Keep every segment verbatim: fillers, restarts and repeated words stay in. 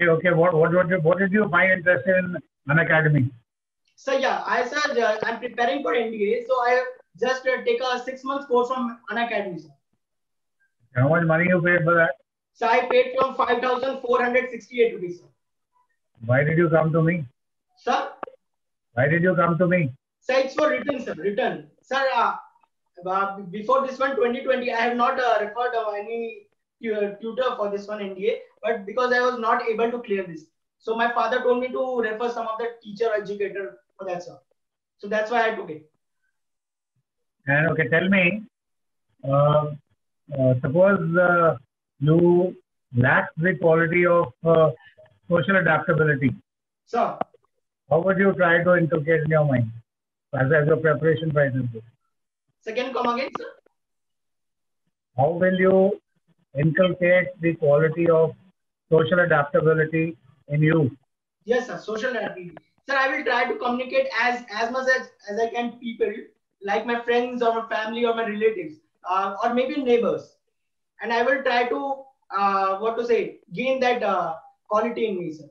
Okay, okay. What, what, what, what did you find interest in Unacademy? So yeah, I said uh, I'm preparing for N D A, so I just uh, take a six month course from Unacademy. How much money you paid for that? So I paid from five thousand four hundred sixty-eight rupees. Why did you come to me? Sir? Why did you come to me? Sir, it's for return, sir. Return. Sir, uh, uh, before this one, twenty twenty, I have not uh, referred uh, any uh, tutor for this one N D A, but because I was not able to clear this. So my father told me to refer some of the teacher educator for that, sir. So that's why I took it. And okay, tell me, uh, uh, suppose uh, you lack the quality of uh, social adaptability. Sir. How would you try to inculcate in your mind as, as your preparation for N D A? Second, come again, sir. How will you inculcate the quality of social adaptability in you? Yes, sir. Social adaptability. Sir, I will try to communicate as, as much as, as I can people, like my friends or my family or my relatives uh, or maybe neighbors. And I will try to, uh, what to say, gain that uh, quality in me, sir.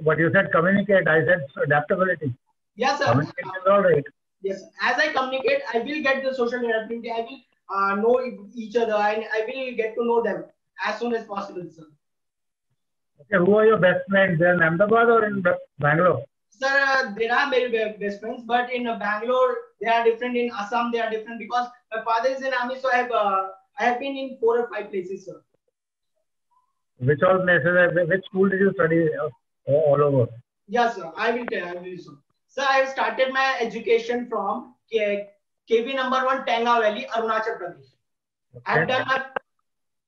But you said communicate, I said adaptability. Yes, sir. Communication is all right. Yes, as I communicate, I will get the social adaptability. I will uh, know each other and I will get to know them as soon as possible, sir. Okay, who are your best friends? They're in Ahmedabad or in Bangalore? Sir, uh, there are very best friends, but in uh, Bangalore, they are different. In Assam, they are different because my father is in army, so I have, uh, I have been in four or five places, sir. Which all places? Which school did you study? All over. Yes, sir. I will tell you soon. Sir, I have started my education from K V number one, Tanga Valley, Arunachal Pradesh. Okay. I have done my,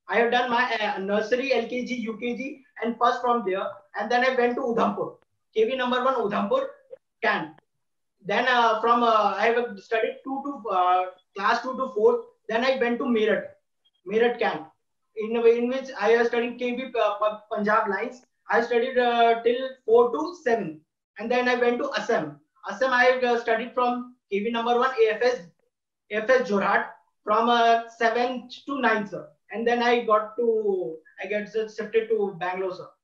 I have done my uh, nursery, L K G, U K G, and first from there. And then I went to Udhampur, K V number one, Udhampur, Can. Then uh, from uh, I have studied two to uh, class two to four. Then I went to Meerut, Meerut Can, in in which I have studied K V uh, Punjab lines. I studied uh, till four to seven and then I went to Assam. Assam I uh, studied from K V number one, A F S, A F S Jorhat from uh, seven to nine, sir. And then I got to, I got shifted to Bangalore, sir.